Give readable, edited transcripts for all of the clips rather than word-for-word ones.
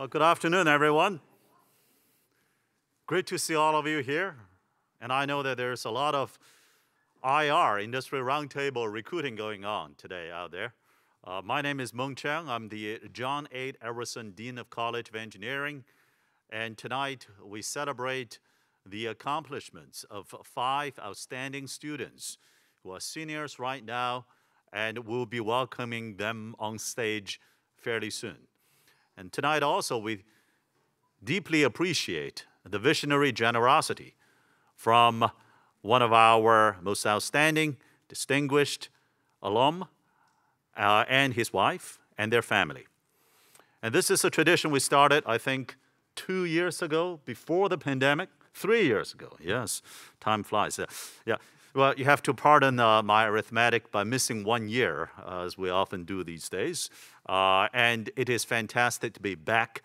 Well, good afternoon, everyone. Great to see all of you here. And I know that there's a lot of IR, Industry Roundtable recruiting going on today out there. My name is Mung Chiang. I'm the John A. Everson Dean of College of Engineering. And tonight, we celebrate the accomplishments of 5 outstanding students who are seniors right now, and we'll be welcoming them on stage fairly soon. And tonight also, we deeply appreciate the visionary generosity from one of our most outstanding, distinguished alum, and his wife and their family. And this is a tradition we started, I think, 2 years ago, before the pandemic, 3 years ago. Yes, time flies. Yeah. Well, you have to pardon my arithmetic by missing 1 year, as we often do these days. And it is fantastic to be back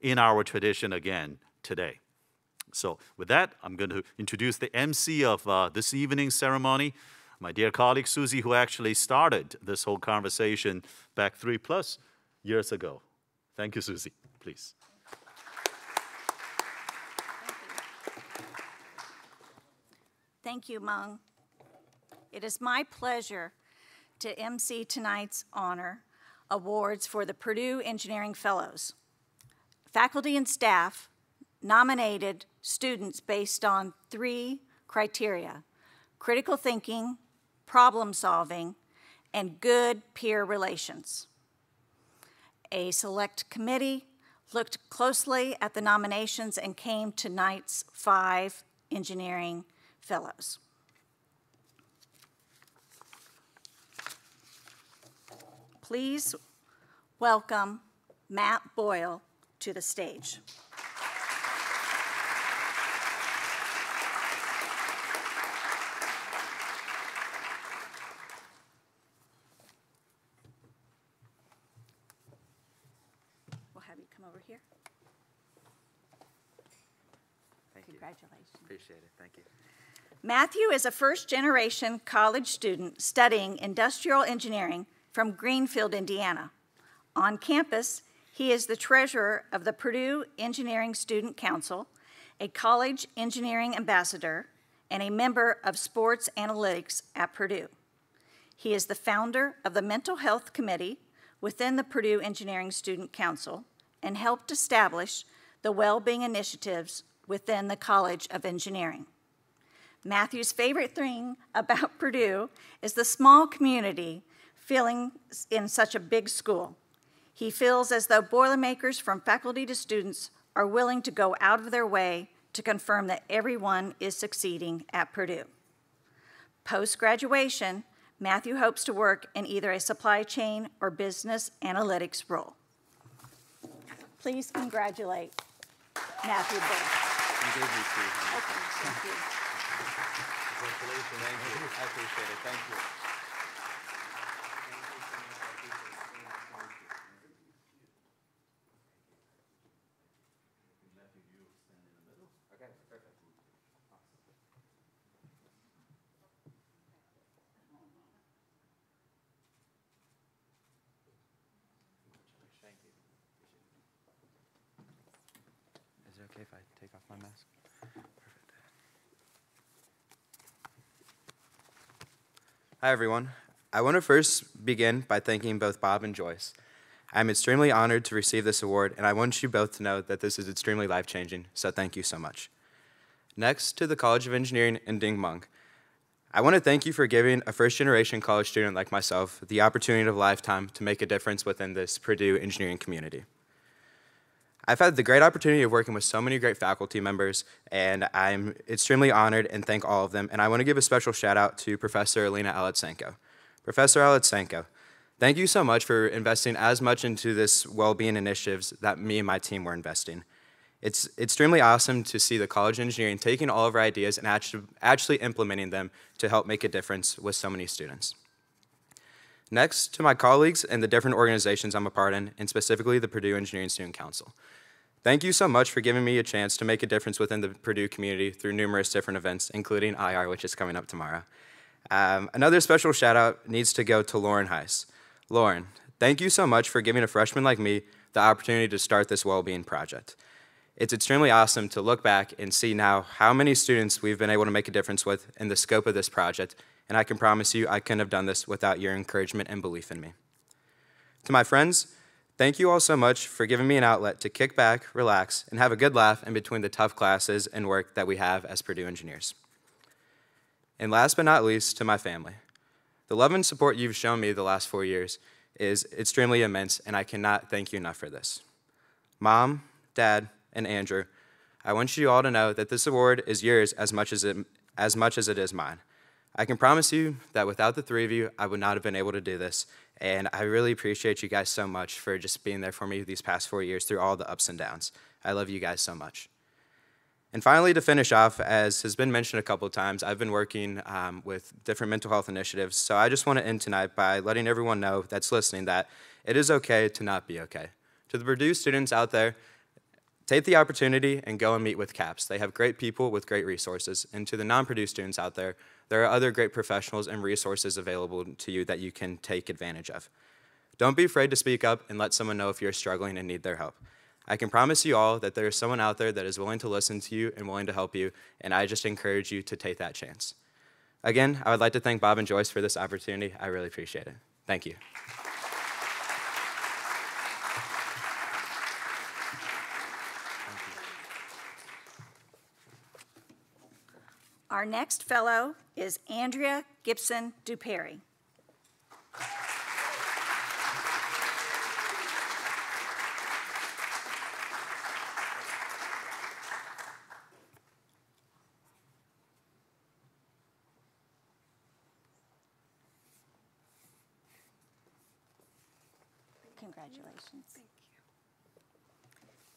in our tradition again today. So with that, I'm going to introduce the MC of this evening's ceremony, my dear colleague Susie, who actually started this whole conversation back 3+ years ago. Thank you, Susie. Please. Thank you, Mung. It is my pleasure to MC tonight's honor awards for the Purdue Engineering Fellows. Faculty and staff nominated students based on 3 criteria: critical thinking, problem solving, and good peer relations. A select committee looked closely at the nominations and came to tonight's 5 engineering fellows. Please welcome Matt Boyle to the stage. We'll have you come over here. Thank you. Congratulations. Appreciate it. Thank you. Matthew is a first-generation college student studying industrial engineering from Greenfield, Indiana. On campus, he is the treasurer of the Purdue Engineering Student Council, a college engineering ambassador, and a member of sports analytics at Purdue. He is the founder of the Mental Health Committee within the Purdue Engineering Student Council and helped establish the well-being initiatives within the College of Engineering. Matthew's favorite thing about Purdue is the small community feeling in such a big school. He feels as though Boilermakers from faculty to students are willing to go out of their way to confirm that everyone is succeeding at Purdue. Post-graduation, Matthew hopes to work in either a supply chain or business analytics role. Please congratulate Matthew Boyle. Thank you. Thank you. Congratulations. Thank you. I appreciate it. Thank you. Okay, perfect. Thank you. Is it okay if I take off my mask? Hi, everyone. I want to first begin by thanking both Bob and Joyce. I'm extremely honored to receive this award, and I want you both to know that this is extremely life-changing, so thank you so much. Next, to the College of Engineering and Ding Mung. I want to thank you for giving a first-generation college student like myself the opportunity of a lifetime to make a difference within this Purdue engineering community. I've had the great opportunity of working with so many great faculty members, and I'm extremely honored and thank all of them. And I want to give a special shout out to Professor Elena Alatseenko. Professor Alatseenko, thank you so much for investing as much into this well-being initiatives that me and my team were investing. It's extremely awesome to see the College of Engineering taking all of our ideas and actually implementing them to help make a difference with so many students. Next, to my colleagues and the different organizations I'm a part in, and specifically the Purdue Engineering Student Council. Thank you so much for giving me a chance to make a difference within the Purdue community through numerous different events, including IR, which is coming up tomorrow. Another special shout out needs to go to Lauren Heiss. Lauren, thank you so much for giving a freshman like me the opportunity to start this well-being project. It's extremely awesome to look back and see now how many students we've been able to make a difference with in the scope of this project, and I can promise you I couldn't have done this without your encouragement and belief in me. To my friends, thank you all so much for giving me an outlet to kick back, relax, and have a good laugh in between the tough classes and work that we have as Purdue engineers. And last but not least, to my family. The love and support you've shown me the last 4 years is extremely immense, and I cannot thank you enough for this. Mom, Dad, and Andrew, I want you all to know that this award is yours as much as it is mine. I can promise you that without the three of you, I would not have been able to do this, and I really appreciate you guys so much for just being there for me these past 4 years through all the ups and downs. I love you guys so much. And finally, to finish off, as has been mentioned a couple of times, I've been working with different mental health initiatives, so I just want to end tonight by letting everyone know that's listening that it is okay to not be okay. To the Purdue students out there, take the opportunity and go and meet with CAPS. They have great people with great resources. And to the non-Purdue students out there, there are other great professionals and resources available to you that you can take advantage of. Don't be afraid to speak up and let someone know if you're struggling and need their help. I can promise you all that there is someone out there that is willing to listen to you and willing to help you, and I just encourage you to take that chance. Again, I would like to thank Bob and Joyce for this opportunity. I really appreciate it. Thank you. Our next fellow is Andrea Gibson-DuPere. Congratulations. Thank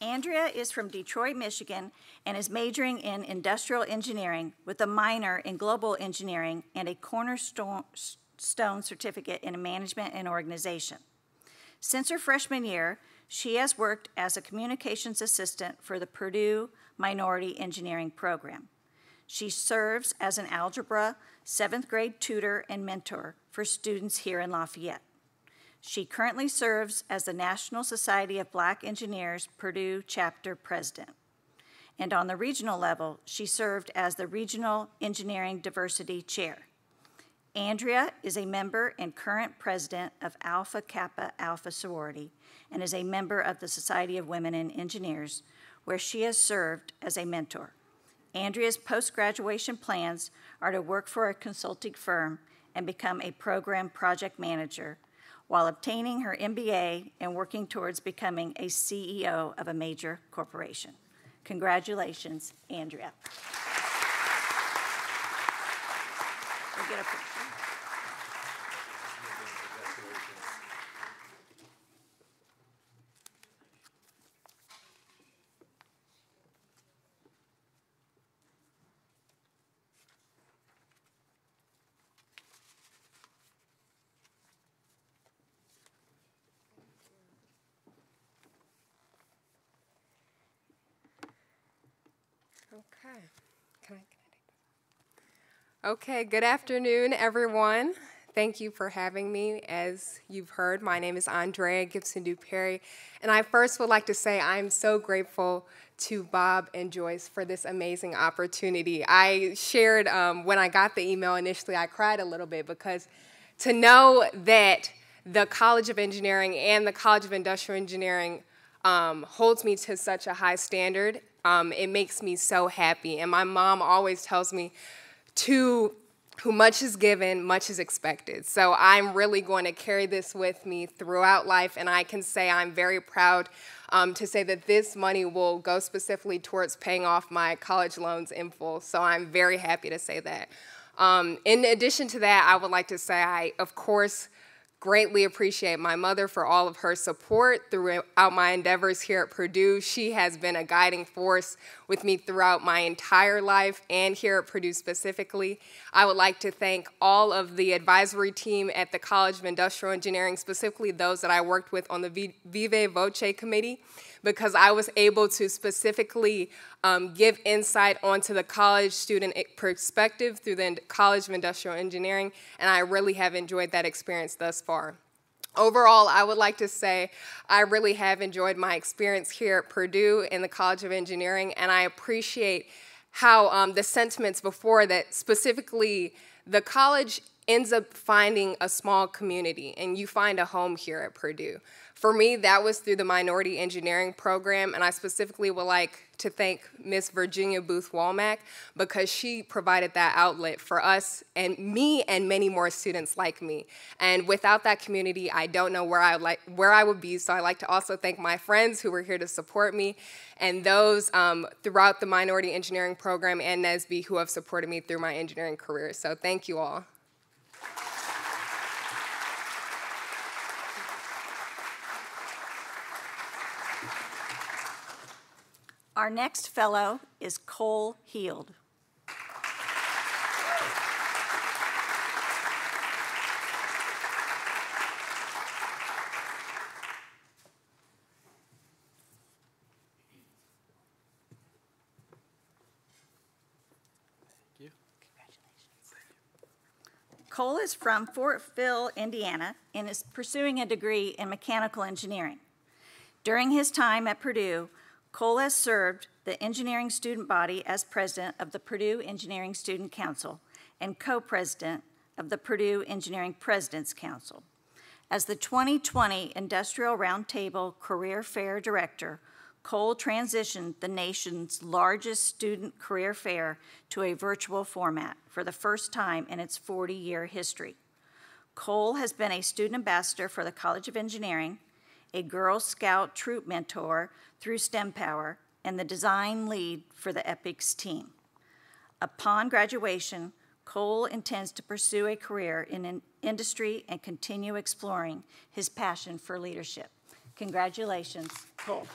you. Andrea is from Detroit, Michigan, and is majoring in industrial engineering with a minor in global engineering and a cornerstone certificate in management and organization. Since her freshman year, she has worked as a communications assistant for the Purdue Minority Engineering Program. She serves as an algebra 7th grade tutor and mentor for students here in Lafayette. She currently serves as the National Society of Black Engineers Purdue Chapter President. And on the regional level, she served as the Regional Engineering Diversity Chair. Andrea is a member and current president of Alpha Kappa Alpha Sorority and is a member of the Society of Women in Engineers, where she has served as a mentor. Andrea's post-graduation plans are to work for a consulting firm and become a program project manager, while obtaining her MBA and working towards becoming a CEO of a major corporation. Congratulations, Andrea. We'll get a picture. Okay, good afternoon, everyone. Thank you for having me. As you've heard, my name is Andrea Gibson-DuPere, and I first would like to say I'm so grateful to Bob and Joyce for this amazing opportunity. I shared when I got the email initially, I cried a little bit because to know that the College of Engineering and the College of Industrial Engineering holds me to such a high standard, it makes me so happy. And my mom always tells me, to whom much is given, much is expected. So I'm really going to carry this with me throughout life, and I can say I'm very proud to say that this money will go specifically towards paying off my college loans in full. So I'm very happy to say that. In addition to that, I would like to say I, of course, greatly appreciate my mother for all of her support throughout my endeavors here at Purdue. She has been a guiding force with me throughout my entire life and here at Purdue specifically. I would like to thank all of the advisory team at the College of Industrial Engineering, specifically those that I worked with on the Viva Voce Committee, because I was able to specifically give insight onto the college student perspective through the College of Industrial Engineering, and I really have enjoyed that experience thus far. Overall, I would like to say I really have enjoyed my experience here at Purdue in the College of Engineering, and I appreciate how the sentiments before that, specifically the college ends up finding a small community, and you find a home here at Purdue. For me, that was through the Minority Engineering Program, and I specifically would like to thank Miss Virginia Booth-Walmack because she provided that outlet for us and me and many more students like me. And without that community, I don't know where I would be, so I'd like to also thank my friends who were here to support me and those throughout the Minority Engineering Program and NSBE who have supported me through my engineering career. So thank you all. Our next fellow is Cole Heald. Thank you. Congratulations. Cole is from Fort Phil, Indiana, and is pursuing a degree in mechanical engineering. During his time at Purdue, Cole has served the engineering student body as president of the Purdue Engineering Student Council and co-president of the Purdue Engineering President's Council. As the 2020 Industrial Roundtable Career Fair Director, Cole transitioned the nation's largest student career fair to a virtual format for the first time in its 40-year history. Cole has been a student ambassador for the College of Engineering, a Girl Scout troop mentor through STEM Power, and the design lead for the EPICS team. Upon graduation, Cole intends to pursue a career in an industry and continue exploring his passion for leadership. Congratulations, Cole.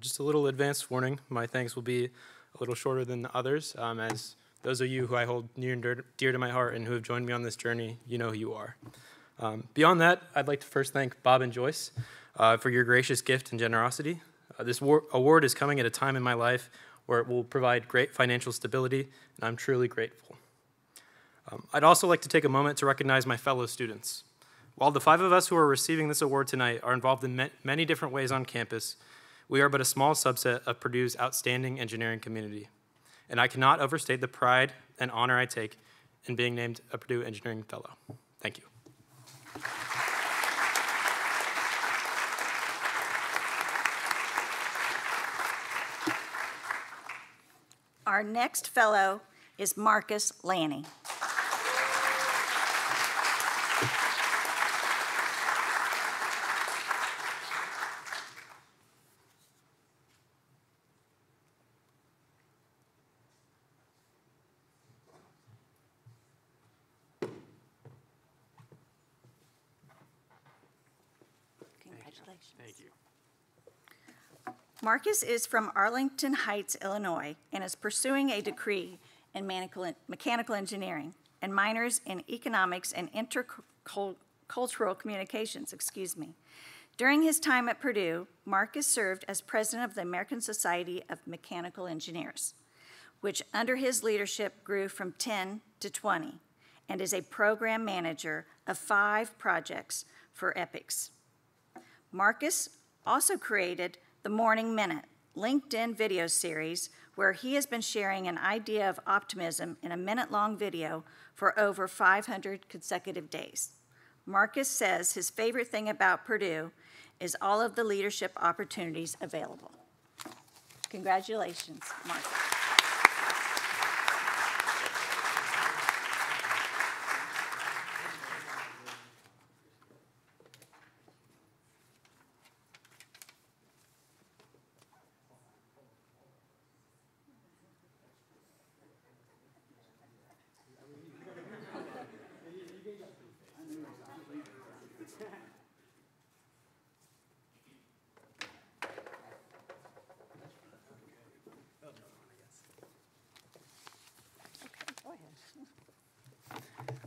Just a little advance warning, my thanks will be a little shorter than the others, as those of you who I hold near and dear to my heart and who have joined me on this journey, you know who you are. Beyond that, I'd like to first thank Bob and Joyce for your gracious gift and generosity. This award is coming at a time in my life where it will provide great financial stability, and I'm truly grateful. I'd also like to take a moment to recognize my fellow students. While the five of us who are receiving this award tonight are involved in many different ways on campus, we are but a small subset of Purdue's outstanding engineering community, and I cannot overstate the pride and honor I take in being named a Purdue Engineering Fellow. Thank you. Our next fellow is Marcus Laney. Marcus is from Arlington Heights, Illinois, and is pursuing a degree in mechanical engineering and minors in economics and intercultural communications, During his time at Purdue, Marcus served as president of the American Society of Mechanical Engineers, which under his leadership grew from 10 to 20, and is a program manager of 5 projects for EPICS. Marcus also created the Morning Minute LinkedIn video series, where he has been sharing an idea of optimism in a minute-long video for over 500 consecutive days. Marcus says his favorite thing about Purdue is all of the leadership opportunities available. Congratulations, Marcus.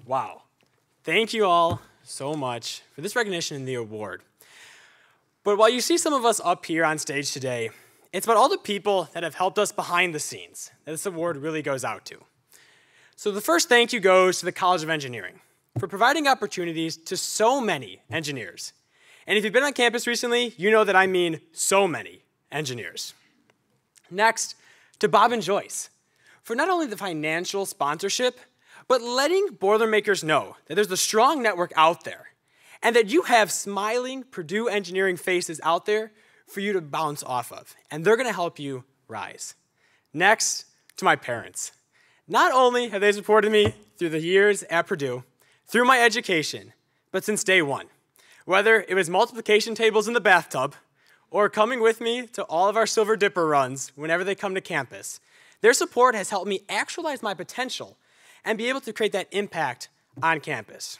Wow. Thank you all so much for this recognition and the award. But while you see some of us up here on stage today, it's about all the people that have helped us behind the scenes that this award really goes out to. So the first thank you goes to the College of Engineering for providing opportunities to so many engineers. And if you've been on campus recently, you know that I mean so many engineers. Next, to Bob and Joyce for not only the financial sponsorship, but letting Boilermakers know that there's a strong network out there and that you have smiling Purdue engineering faces out there for you to bounce off of, and they're gonna help you rise. Next, to my parents. Not only have they supported me through the years at Purdue, through my education, but since day one, whether it was multiplication tables in the bathtub or coming with me to all of our Silver Dipper runs whenever they come to campus, their support has helped me actualize my potential and be able to create that impact on campus.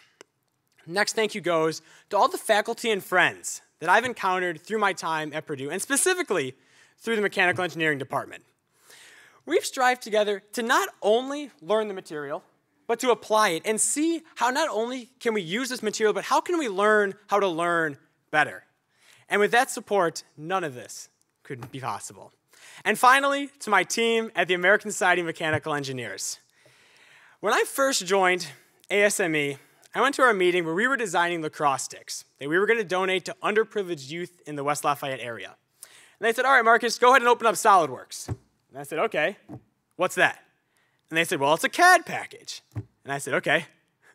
Next thank you goes to all the faculty and friends that I've encountered through my time at Purdue, and specifically through the mechanical engineering department. We've strived together to not only learn the material, but to apply it and see how not only can we use this material, but how can we learn how to learn better? And with that support, none of this could be possible. And finally, to my team at the American Society of Mechanical Engineers. When I first joined ASME, I went to our meeting where we were designing lacrosse sticks that we were going to donate to underprivileged youth in the West Lafayette area. And they said, all right, Marcus, go ahead and open up SolidWorks. And I said, okay, what's that? And they said, well, it's a CAD package. And I said, okay,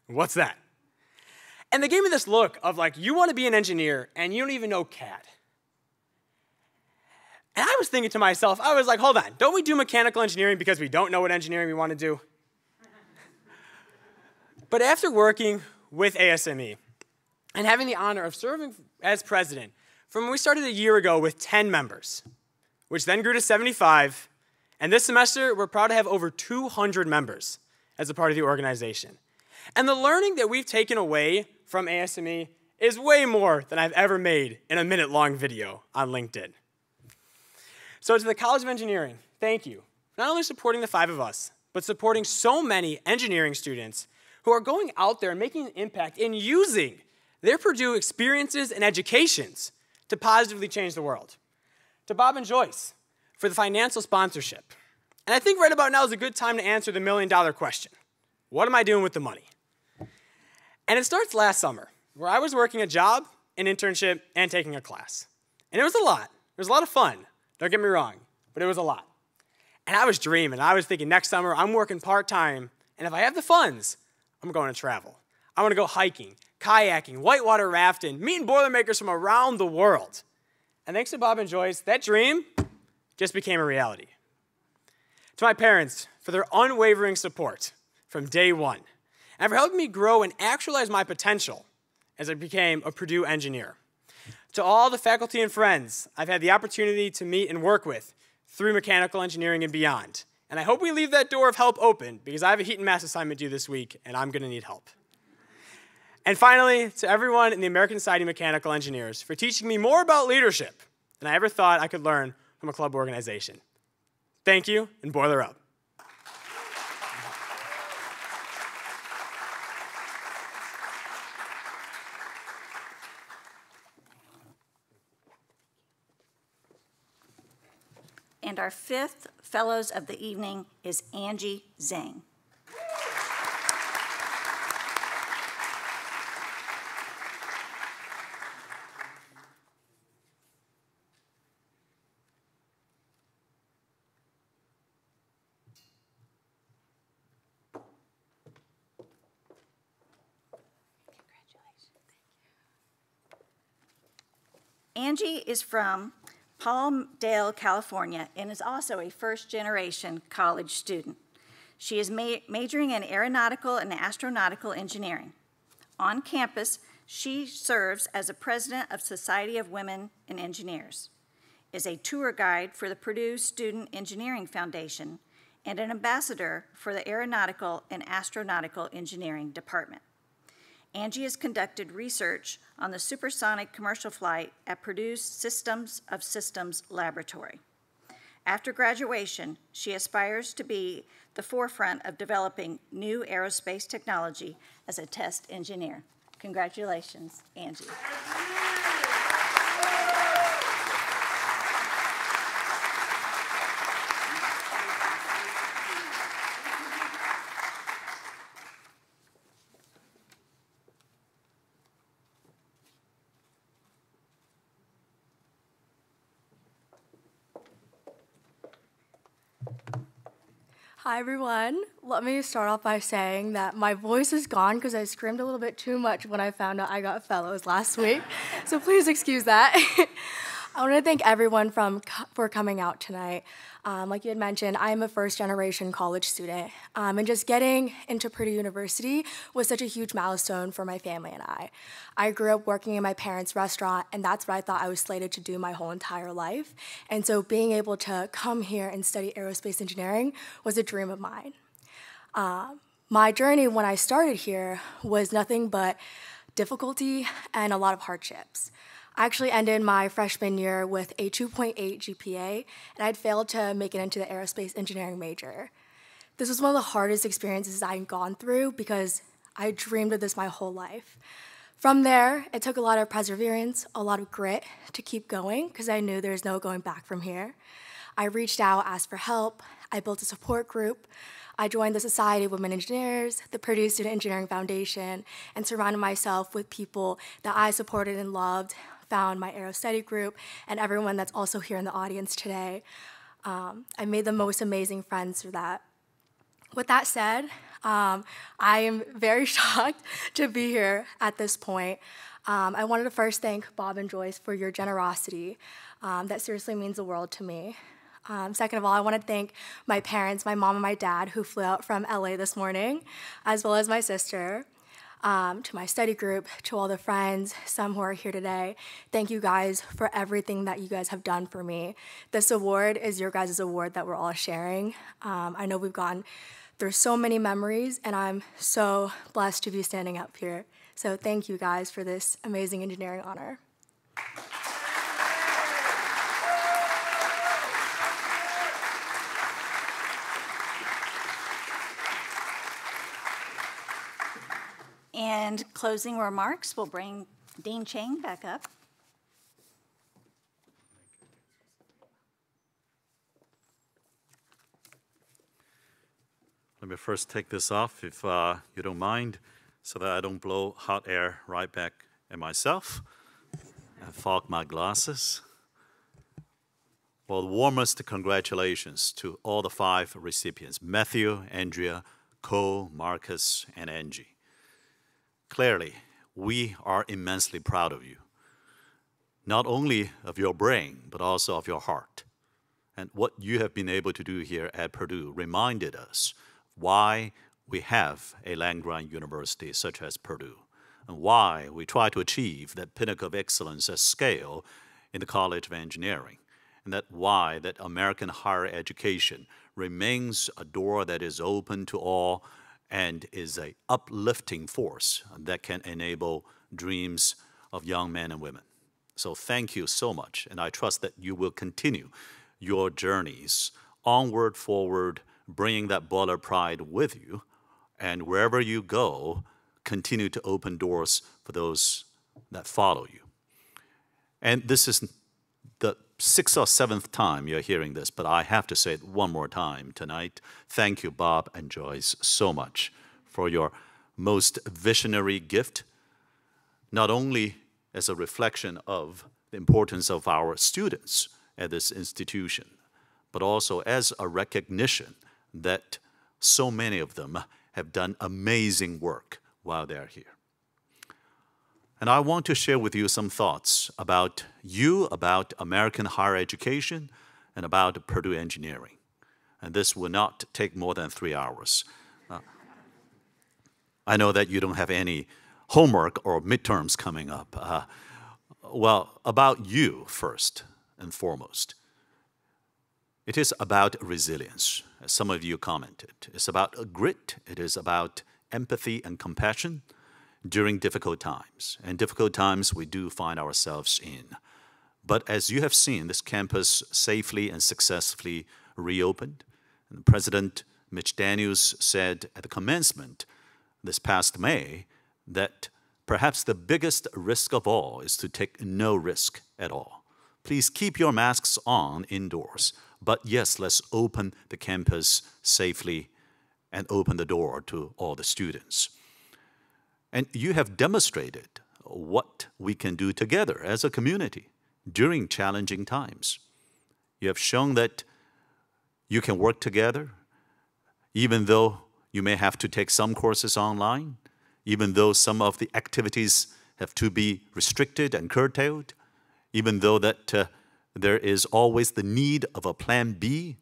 what's that? And they gave me this look of like, you want to be an engineer and you don't even know CAD. And I was thinking to myself, I was like, hold on, don't we do mechanical engineering because we don't know what engineering we want to do? But after working with ASME and having the honor of serving as president, from when we started a year ago with 10 members, which then grew to 75, and this semester we're proud to have over 200 members as a part of the organization. And the learning that we've taken away from ASME is way more than I've ever made in a minute-long video on LinkedIn. So to the College of Engineering, thank you. Not only supporting the five of us, but supporting so many engineering students who are going out there and making an impact in using their Purdue experiences and educations to positively change the world. To Bob and Joyce for the financial sponsorship. And I think right about now is a good time to answer the million-dollar question. What am I doing with the money? And it starts last summer, where I was working a job, an internship, and taking a class. And it was a lot. It was a lot of fun. Don't get me wrong, but it was a lot. And I was dreaming. I was thinking next summer, I'm working part-time, and if I have the funds, I'm going to travel. I want to go hiking, kayaking, whitewater rafting, meeting Boilermakers from around the world. And thanks to Bob and Joyce, that dream just became a reality. To my parents for their unwavering support from day one, and for helping me grow and actualize my potential as I became a Purdue engineer. To all the faculty and friends I've had the opportunity to meet and work with through mechanical engineering and beyond. And I hope we leave that door of help open, because I have a heat and math assignment due this week, and I'm going to need help. And finally, to everyone in the American Society of Mechanical Engineers for teaching me more about leadership than I ever thought I could learn from a club organization. Thank you, and Boiler Up. And our fifth Fellows of the evening is Angie Zhang. Congratulations. Angie is from Palmdale, California, and is also a first-generation college student. She is majoring in aeronautical and astronautical engineering. On campus, she serves as a president of Society of Women in Engineers, is a tour guide for the Purdue Student Engineering Foundation, and an ambassador for the Aeronautical and Astronautical Engineering Department. Angie has conducted research on the supersonic commercial flight at Purdue's Systems of Systems Laboratory. After graduation, she aspires to be the forefront of developing new aerospace technology as a test engineer. Congratulations, Angie. Hi everyone, let me start off by saying that my voice is gone because I screamed a little bit too much when I found out I got fellows last week, so please excuse that. I want to thank everyone for coming out tonight. Like you had mentioned, I am a first-generation college student, and just getting into Purdue University was such a huge milestone for my family and I. I grew up working in my parents' restaurant, and that's what I thought I was slated to do my whole entire life, and so being able to come here and study aerospace engineering was a dream of mine. My journey when I started here was nothing but difficulty and a lot of hardships. I actually ended my freshman year with a 2.8 GPA, and I'd failed to make it into the aerospace engineering major. This was one of the hardest experiences I'd gone through because I dreamed of this my whole life. From there, it took a lot of perseverance, a lot of grit to keep going because I knew there was no going back from here. I reached out, asked for help. I built a support group. I joined the Society of Women Engineers, the Purdue Student Engineering Foundation, and surrounded myself with people that I supported and loved, found my Aero Study group, and everyone that's also here in the audience today. I made the most amazing friends through that. With that said, I am very shocked to be here at this point. I wanted to first thank Bob and Joyce for your generosity. That seriously means the world to me. Second of all, I want to thank my parents, my mom and my dad, who flew out from LA this morning, as well as my sister. To my study group, to all the friends, some who are here today. Thank you guys for everything that you guys have done for me. This award is your guys' award that we're all sharing. I know we've gone through so many memories, and I'm so blessed to be standing up here. So thank you guys for this amazing engineering honor. And closing remarks, we'll bring Dean Chiang back up. Let me first take this off, if you don't mind, so that I don't blow hot air right back at myself and fog my glasses. Well, warmest congratulations to all the 5 recipients, Matthew, Andrea, Cole, Marcus, and Angie. Clearly, we are immensely proud of you, not only of your brain, but also of your heart. And what you have been able to do here at Purdue reminded us why we have a land-grant university such as Purdue, and why we try to achieve that pinnacle of excellence at scale in the College of Engineering, and that why that American higher education remains a door that is open to all, and is an uplifting force that can enable dreams of young men and women. So thank you so much, and I trust that you will continue your journeys onward, forward, bringing that Baller pride with you, and wherever you go, continue to open doors for those that follow you. And this is the 6th or 7th time you're hearing this, but I have to say it one more time tonight. Thank you, Bob and Joyce, so much for your most visionary gift, not only as a reflection of the importance of our students at this institution, but also as a recognition that so many of them have done amazing work while they're here. And I want to share with you some thoughts about you, about American higher education, and about Purdue Engineering. And this will not take more than 3 hours. I know that you don't have any homework or midterms coming up. Well, about you first and foremost. It is about resilience, as some of you commented. It's about grit. It is about empathy and compassion during difficult times. And difficult times we do find ourselves in. But as you have seen, this campus safely and successfully reopened. And President Mitch Daniels said at the commencement this past May that perhaps the biggest risk of all is to take no risk at all. Please keep your masks on indoors. But yes, let's open the campus safely and open the door to all the students. And you have demonstrated what we can do together as a community during challenging times. You have shown that you can work together, even though you may have to take some courses online, even though some of the activities have to be restricted and curtailed, even though that there is always the need of a plan B,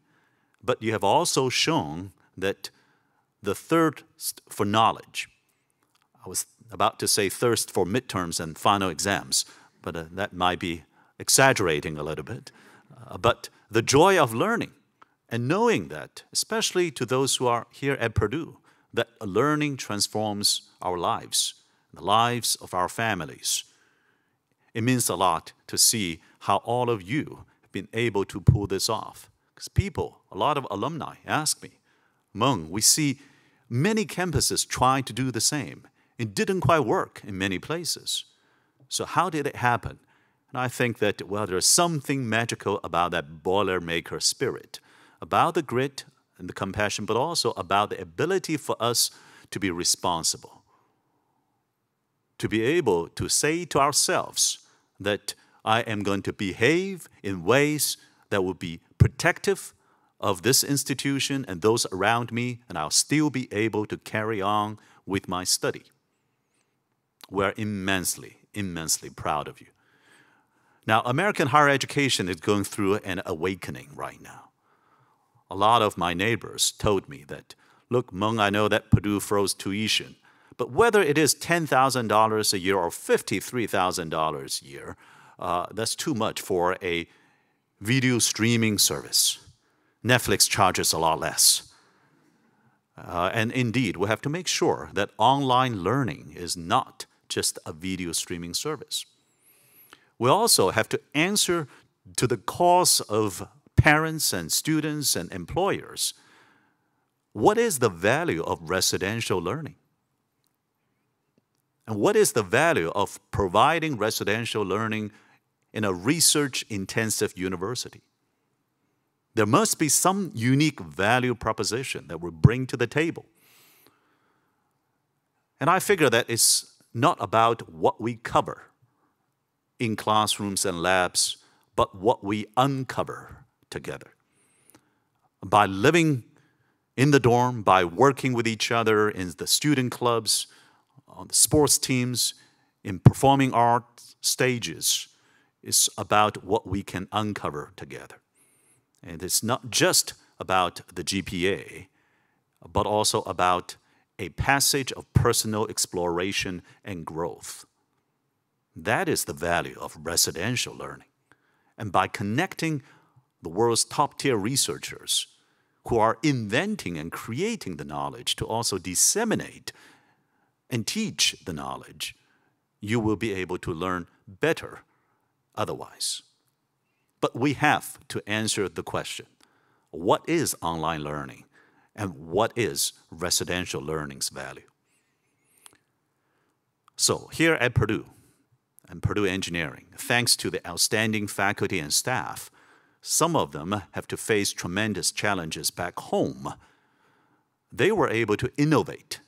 but you have also shown that the thirst for knowledge, I was about to say thirst for midterms and final exams, but that might be exaggerating a little bit, but the joy of learning and knowing that, especially to those who are here at Purdue, that learning transforms our lives, the lives of our families. It means a lot to see how all of you have been able to pull this off. Because people, a lot of alumni ask me, Mung, we see many campuses try to do the same. It didn't quite work in many places. So how did it happen? And I think that, well, there's something magical about that Boilermaker spirit, about the grit and the compassion, but also about the ability for us to be responsible, to be able to say to ourselves that I am going to behave in ways that will be protective of this institution and those around me, and I'll still be able to carry on with my study. We're immensely, immensely proud of you. Now, American higher education is going through an awakening right now. A lot of my neighbors told me that, look, Mung, I know that Purdue froze tuition, but whether it is $10,000 a year or $53,000 a year, that's too much for a video streaming service. Netflix charges a lot less. And indeed, we have to make sure that online learning is not just a video streaming service. We also have to answer to the calls of parents and students and employers. What is the value of residential learning? And what is the value of providing residential learning in a research-intensive university? There must be some unique value proposition that we bring to the table. And I figure that it's not about what we cover in classrooms and labs, but what we uncover together. By living in the dorm, by working with each other in the student clubs, on the sports teams, in performing arts stages, is about what we can uncover together. And it's not just about the GPA, but also about a passage of personal exploration and growth. That is the value of residential learning. And by connecting the world's top-tier researchers who are inventing and creating the knowledge to also disseminate and teach the knowledge, you will be able to learn better otherwise. But we have to answer the question, what is online learning and what is residential learning's value? So here at Purdue and Purdue Engineering, thanks to the outstanding faculty and staff, some of them have to face tremendous challenges back home. They were able to innovate.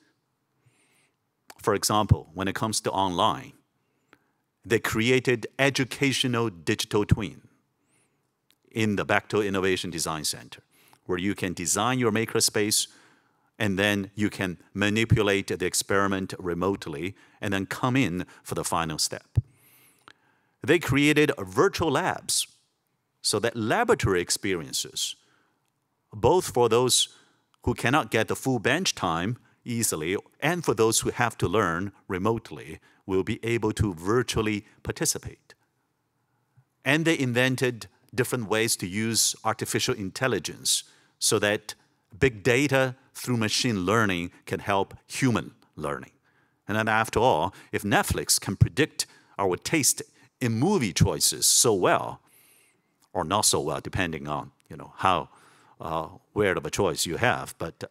For example, when it comes to online, they created educational digital twin in the Bechtel Innovation Design Center, where you can design your makerspace and then you can manipulate the experiment remotely and then come in for the final step. They created virtual labs so that laboratory experiences, both for those who cannot get the full bench time easily, and for those who have to learn remotely, will be able to virtually participate. And they invented different ways to use artificial intelligence so that big data through machine learning can help human learning. And then after all, if Netflix can predict our taste in movie choices so well, or not so well, depending on how weird of a choice you have. But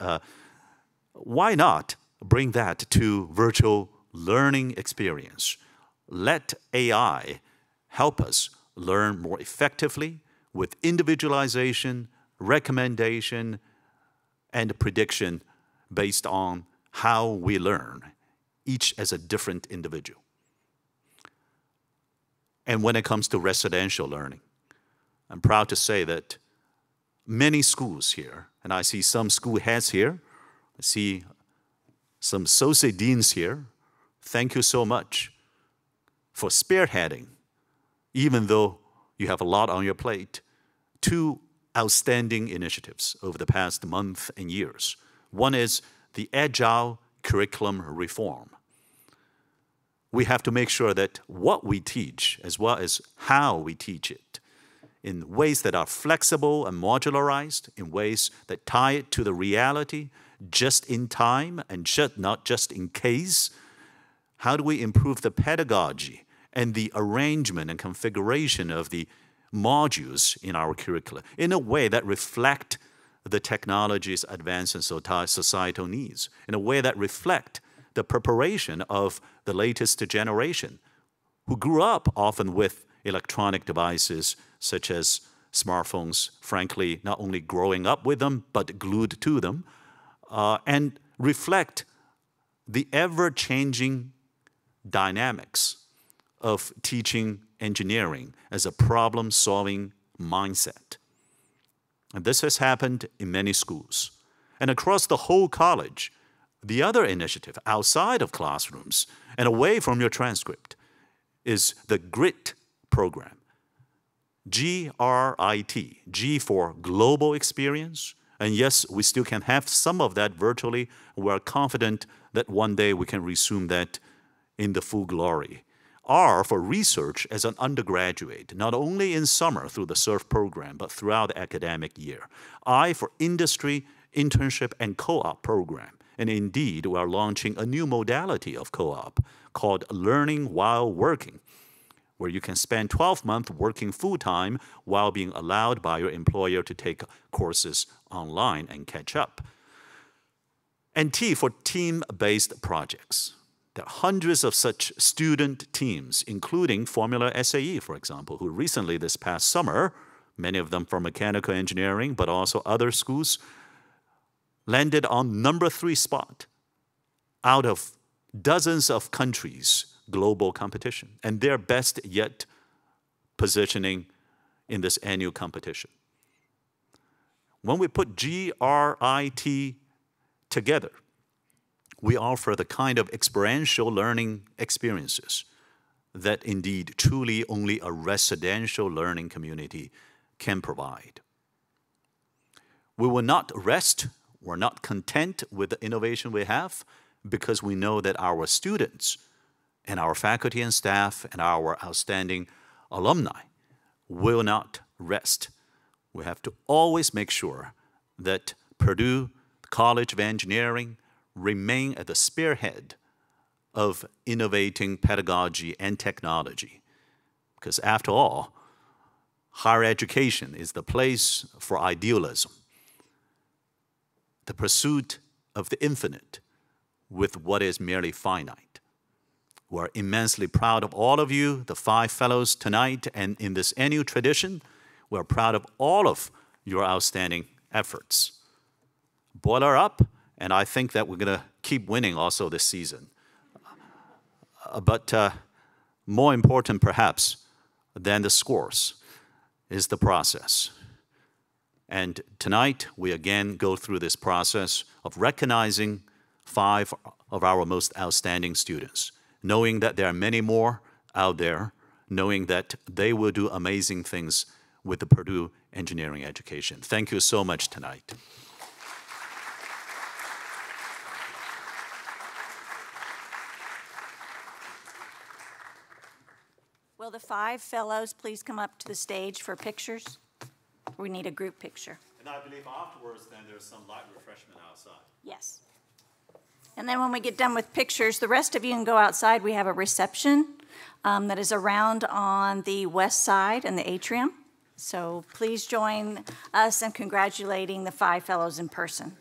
why not bring that to virtual learning experience? Let AI help us learn more effectively with individualization, recommendation, and prediction based on how we learn, each as a different individual. And when it comes to residential learning, I'm proud to say that many schools here, and I see some school heads here, I see some associate deans here, thank you so much for spearheading, even though you have a lot on your plate, 2 outstanding initiatives over the past month and years. One is the Agile curriculum reform. We have to make sure that what we teach, as well as how we teach it, in ways that are flexible and modularized, in ways that tie it to the reality, just in time and not just in case. How do we improve the pedagogy and the arrangement and configuration of the modules in our curricula in a way that reflect the technology's advance and societal needs, in a way that reflect the preparation of the latest generation who grew up often with electronic devices such as smartphones, frankly, not only growing up with them, but glued to them, and reflect the ever-changing dynamics of teaching engineering as a problem-solving mindset. And this has happened in many schools. And across the whole college, the other initiative outside of classrooms and away from your transcript is the GRIT program. G-R-I-T, G for global experience. And yes, we still can have some of that virtually. We're confident that one day we can resume that in the full glory. R for research as an undergraduate, not only in summer through the SURF program, but throughout the academic year. I for industry, internship, and co-op program. And indeed, we are launching a new modality of co-op called Learning While Working, where you can spend 12 months working full-time while being allowed by your employer to take courses online and catch up. And T for team-based projects. There are hundreds of such student teams, including Formula SAE, for example, who recently this past summer, many of them from mechanical engineering, but also other schools, landed on #3 spot out of dozens of countries' global competition, and their best yet positioning in this annual competition. When we put GRIT together, we offer the kind of experiential learning experiences that indeed truly only a residential learning community can provide. We will not rest, we're not content with the innovation we have, because we know that our students and our faculty and staff and our outstanding alumni will not rest. We have to always make sure that Purdue, the College of Engineering, remain at the spearhead of innovating pedagogy and technology. Because after all, higher education is the place for idealism, the pursuit of the infinite with what is merely finite. We're immensely proud of all of you, the 5 fellows tonight, and in this annual tradition, we're proud of all of your outstanding efforts. Boiler up. And I think that we're going to keep winning also this season. But more important, perhaps, than the scores is the process. And tonight, we again go through this process of recognizing 5 of our most outstanding students, knowing that there are many more out there, knowing that they will do amazing things with the Purdue engineering education. Thank you so much tonight. Will the 5 fellows please come up to the stage for pictures? We need a group picture. And I believe afterwards, then there's some light refreshment outside. Yes. And then when we get done with pictures, the rest of you can go outside. We have a reception that is around on the west side in the atrium. So please join us in congratulating the 5 fellows in person.